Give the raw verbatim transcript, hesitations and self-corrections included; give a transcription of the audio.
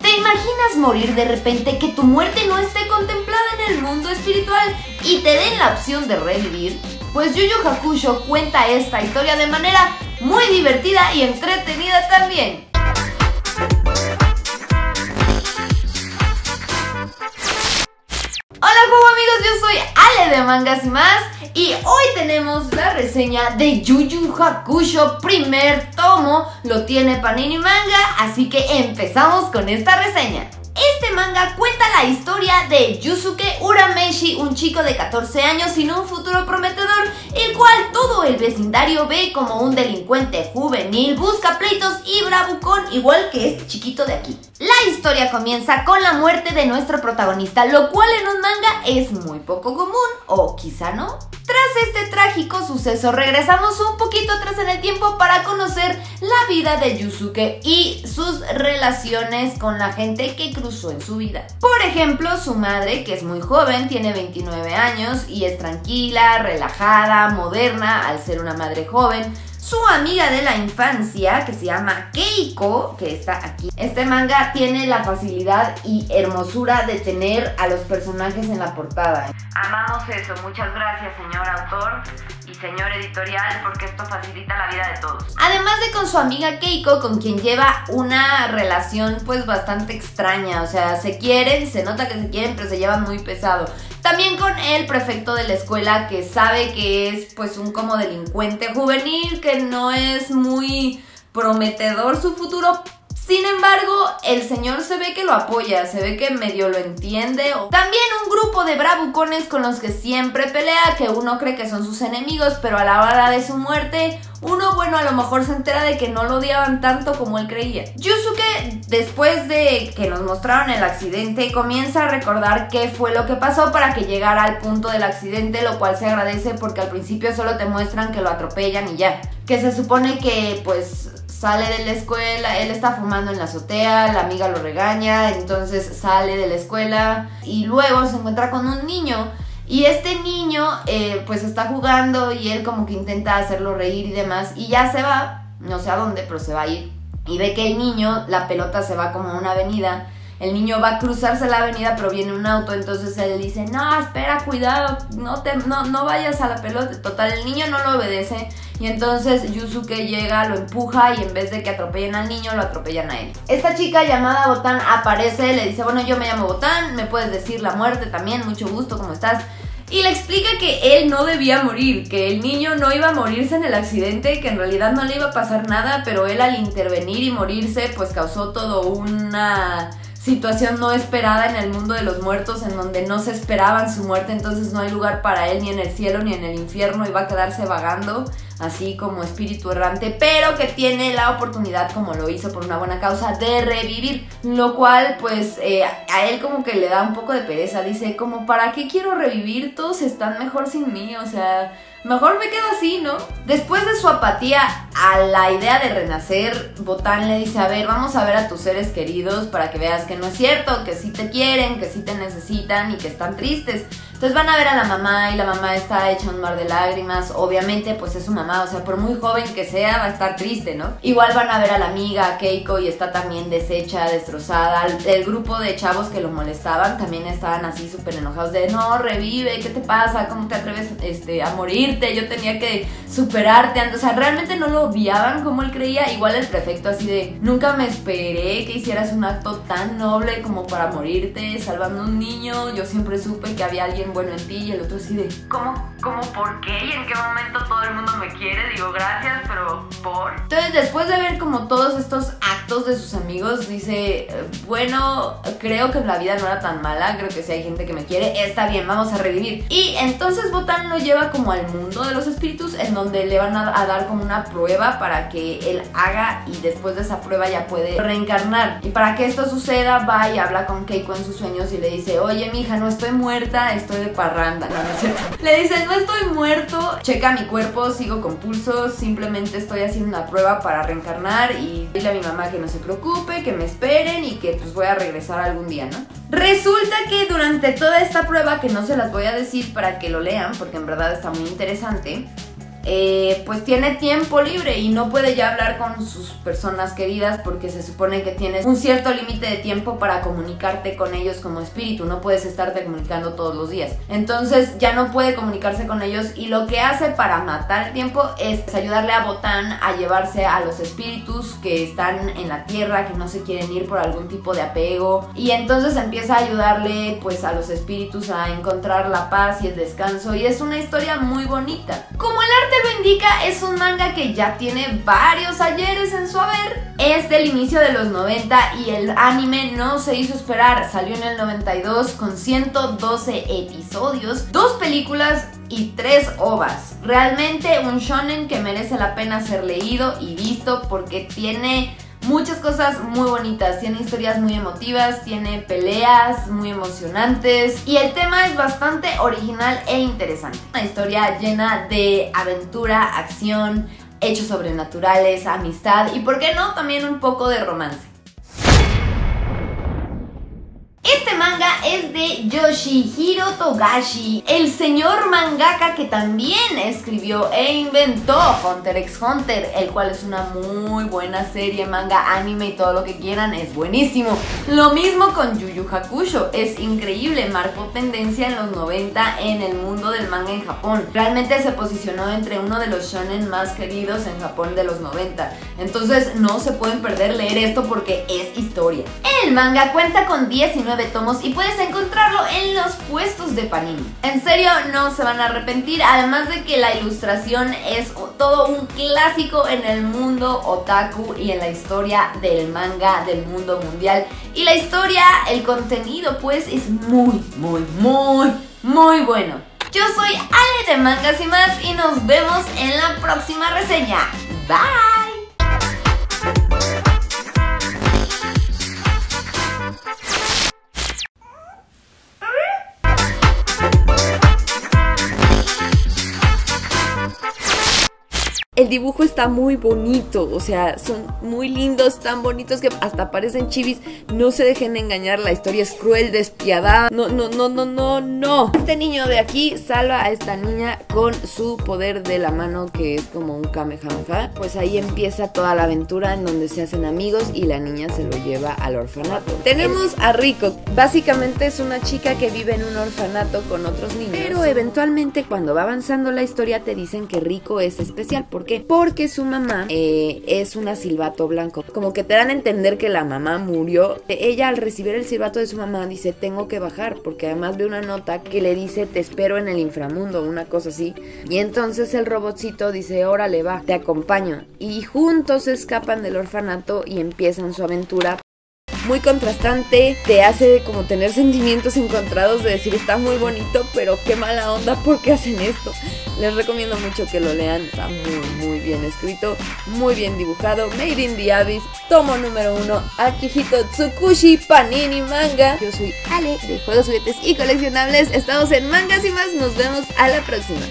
¿Te imaginas morir de repente, que tu muerte no esté contemplada en el mundo espiritual y te den la opción de revivir? Pues Yu Yu Hakusho cuenta esta historia de manera muy divertida y entretenida también. Hola juego amigos, yo soy Ale de Mangas y Más y hoy tenemos la reseña de Yu Yu Hakusho primer tomo, lo tiene Panini Manga, así que empezamos con esta reseña. Este manga cuenta la historia de Yusuke Urameshi, un chico de catorce años sin un futuro prometedor, el cual todo el vecindario ve como un delincuente juvenil, busca pleitos y bravucón, igual que este chiquito de aquí. La historia comienza con la muerte de nuestro protagonista, lo cual en un manga es muy poco común, o quizá no. Tras este trágico suceso regresamos un poquito atrás en el tiempo para conocer la vida de Yusuke y sus relaciones con la gente que cruzó en su vida. Por ejemplo, su madre, que es muy joven, tiene veintinueve años y es tranquila, relajada, moderna al ser una madre joven. Su amiga de la infancia, que se llama Keiko, que está aquí. Este manga tiene la facilidad y hermosura de tener a los personajes en la portada. Amamos eso, muchas gracias señor autor y señor editorial, porque esto facilita la vida de todos. Además de con su amiga Keiko, con quien lleva una relación pues bastante extraña, o sea, se quieren, se nota que se quieren, pero se llevan muy pesado. También con el prefecto de la escuela, que sabe que es pues un como delincuente juvenil, que no es muy prometedor su futuro. Sin embargo, el señor se ve que lo apoya, se ve que medio lo entiende. También un grupo de bravucones con los que siempre pelea, que uno cree que son sus enemigos, pero a la hora de su muerte, uno bueno a lo mejor se entera de que no lo odiaban tanto como él creía. Yusuke, después de que nos mostraron el accidente, comienza a recordar qué fue lo que pasó para que llegara al punto del accidente, lo cual se agradece porque al principio solo te muestran que lo atropellan y ya. Que se supone que pues sale de la escuela, él está fumando en la azotea, la amiga lo regaña, entonces sale de la escuela y luego se encuentra con un niño y este niño eh, pues está jugando y él como que intenta hacerlo reír y demás y ya se va, no sé a dónde, pero se va a ir y ve que el niño, la pelota se va como a una avenida. El niño va a cruzarse la avenida pero viene un auto, entonces él dice, no, espera, cuidado, no, te, no, no vayas a la pelota. Total, el niño no lo obedece y entonces Yusuke llega, lo empuja y en vez de que atropellen al niño, lo atropellan a él. Esta chica llamada Botán aparece, le dice, bueno, yo me llamo Botán, me puedes decir la muerte también, mucho gusto, ¿cómo estás? Y le explica que él no debía morir, que el niño no iba a morirse en el accidente, que en realidad no le iba a pasar nada, pero él al intervenir y morirse, pues causó todo una situación no esperada en el mundo de los muertos, en donde no se esperaban su muerte, entonces no hay lugar para él ni en el cielo ni en el infierno y va a quedarse vagando así como espíritu errante, pero que tiene la oportunidad, como lo hizo por una buena causa, de revivir, lo cual pues eh, a él como que le da un poco de pereza, dice como ¿para qué quiero revivir? Todos están mejor sin mí, o sea, mejor me quedo así, ¿no? Después de su apatía a la idea de renacer, Botán le dice, a ver, vamos a ver a tus seres queridos para que veas que no es cierto, que sí te quieren, que sí te necesitan y que están tristes. Entonces van a ver a la mamá y la mamá está hecha un mar de lágrimas, obviamente pues es su mamá, o sea, por muy joven que sea va a estar triste, ¿no? Igual van a ver a la amiga, a Keiko, y está también deshecha, destrozada. El grupo de chavos que lo molestaban también estaban así súper enojados de no, revive, ¿qué te pasa? ¿Cómo te atreves este, a morirte? Yo tenía que superarte, o sea, realmente no lo odiaban como él creía. Igual el prefecto así de nunca me esperé que hicieras un acto tan noble como para morirte salvando a un niño, yo siempre supe que había alguien bueno en ti, y el otro así de ¿cómo? ¿Cómo? ¿Por qué? ¿Y en qué momento todo el mundo me quiere? Digo, gracias, pero ¿por? Entonces después de ver como todos estos actos de sus amigos, dice, bueno, creo que la vida no era tan mala, creo que si hay gente que me quiere, está bien, vamos a revivir. Y entonces Botán lo lleva como al mundo de los espíritus, en donde le van a dar como una prueba para que él haga y después de esa prueba ya puede reencarnar. Y para que esto suceda va y habla con Keiko en sus sueños y le dice, oye mija, no estoy muerta, estoy de parranda, no, no es cierto. Le dicen, no estoy muerto, checa mi cuerpo, sigo con pulsos, simplemente estoy haciendo una prueba para reencarnar y dile a mi mamá que no se preocupe, que me esperen y que pues voy a regresar algún día, ¿no? Resulta que durante toda esta prueba, que no se las voy a decir para que lo lean porque en verdad está muy interesante, eh, pues tiene tiempo libre y no puede ya hablar con sus personas queridas porque se supone que tienes un cierto límite de tiempo para comunicarte con ellos como espíritu, no puedes estarte comunicando todos los días. Entonces ya no puede comunicarse con ellos y lo que hace para matar el tiempo es ayudarle a Botán a llevarse a los espíritus que están en la tierra, que no se quieren ir por algún tipo de apego, y entonces empieza a ayudarle pues a los espíritus a encontrar la paz y el descanso, y es una historia muy bonita. Como el arte lo indica, es un manga que ya tiene varios ayeres en su haber. Es del inicio de los noventa y el anime no se hizo esperar, salió en el noventa y dos con ciento doce episodios, dos películas y tres ovas. Realmente un shonen que merece la pena ser leído y visto porque tiene muchas cosas muy bonitas, tiene historias muy emotivas, tiene peleas muy emocionantes y el tema es bastante original e interesante. Una historia llena de aventura, acción, hechos sobrenaturales, amistad y, por qué no, también un poco de romance. Este manga es de Yoshihiro Togashi, el señor mangaka que también escribió e inventó Hunter x Hunter, el cual es una muy buena serie, manga, anime y todo lo que quieran, es buenísimo. Lo mismo con Yu Yu Hakusho, es increíble, marcó tendencia en los noventa en el mundo del manga en Japón. Realmente se posicionó entre uno de los shonen más queridos en Japón de los noventa. Entonces no se pueden perder leer esto porque es historia. El manga cuenta con diecinueve tomos y puedes encontrarlo en los puestos de Panini. En serio, no se van a arrepentir, además de que la ilustración es todo un clásico en el mundo otaku y en la historia del manga del mundo mundial. Y la historia, el contenido pues es muy, muy, muy, muy bueno. Yo soy Ale de Mangas y Más y nos vemos en la próxima reseña. Bye. El dibujo está muy bonito, o sea, son muy lindos, tan bonitos que hasta parecen chivis. No se dejen engañar, la historia es cruel, despiadada. No, no, no, no, no, no. Este niño de aquí salva a esta niña con su poder de la mano, que es como un Kamehameha. Pues ahí empieza toda la aventura en donde se hacen amigos y la niña se lo lleva al orfanato. Tenemos a Rico, básicamente es una chica que vive en un orfanato con otros niños. Pero eventualmente cuando va avanzando la historia te dicen que Rico es especial porque ¿Por qué? Porque su mamá eh, es una silbato blanco. Como que te dan a entender que la mamá murió. Ella, al recibir el silbato de su mamá, dice: tengo que bajar, porque además ve una nota que le dice: te espero en el inframundo, una cosa así. Y entonces el robotcito dice: órale, va, te acompaño. Y juntos escapan del orfanato y empiezan su aventura. Muy contrastante, te hace como tener sentimientos encontrados de decir está muy bonito, pero qué mala onda, ¿por qué hacen esto? Les recomiendo mucho que lo lean, está muy muy bien escrito, muy bien dibujado. Made in the Abyss, tomo número uno, Akihito Tsukushi, Panini Manga. Yo soy Ale de Juegos, Juguetes y Coleccionables, estamos en Mangas y Más, nos vemos a la próxima.